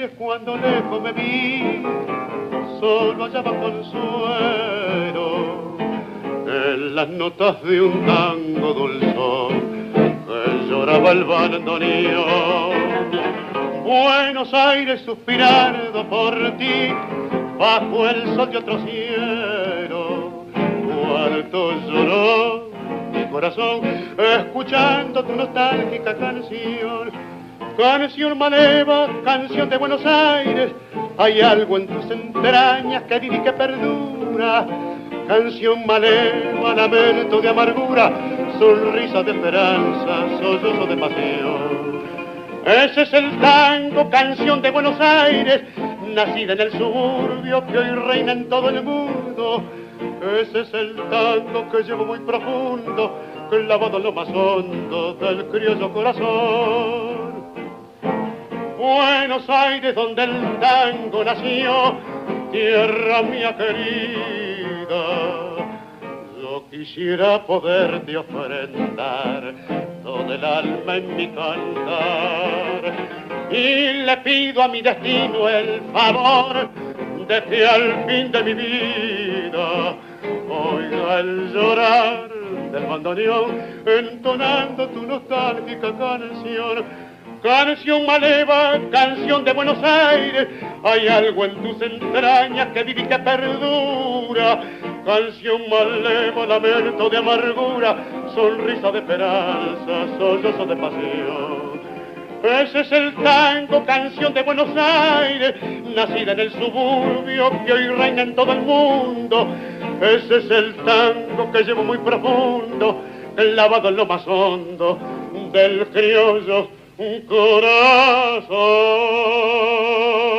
Aires cuando lejos me vi, solo hallaba consuelo en las notas de un tango dulzón que lloraba el bandoneón. Buenos Aires, suspirando por ti, bajo el sol de otro cielo, cuánto lloró mi corazón escuchando tu nostálgica canción. Canción maleva, canción de Buenos Aires, hay algo en tus entrañas que vive y que perdura. Canción maleva, lamento de amargura, sonrisa de esperanza, sollozo de pasión. Ese es el tango, canción de Buenos Aires, nacida en el suburbio que hoy reina en todo el mundo. Ese es el tango que llevo muy profundo, clavado en lo más hondo del criollo corazón. Buenos Aires, donde el tango nació, tierra mía querida, yo quisiera poderte ofrendar todo el alma en mi cantar. Y le pido a mi destino el favor de que al fin de mi vida oiga el llorar del bandoneón entonando tu nostálgica canción. Canción maleva, canción de Buenos Aires, hay algo en tus entrañas que vive y que perdura. Canción maleva, lamento de amargura, sonrisa de esperanza, sollozo de pasión. Ese es el tango, canción de Buenos Aires, nacida en el suburbio que hoy reina en todo el mundo. Ese es el tango que llevo muy profundo, clavado en lo más hondo del criollo corazón.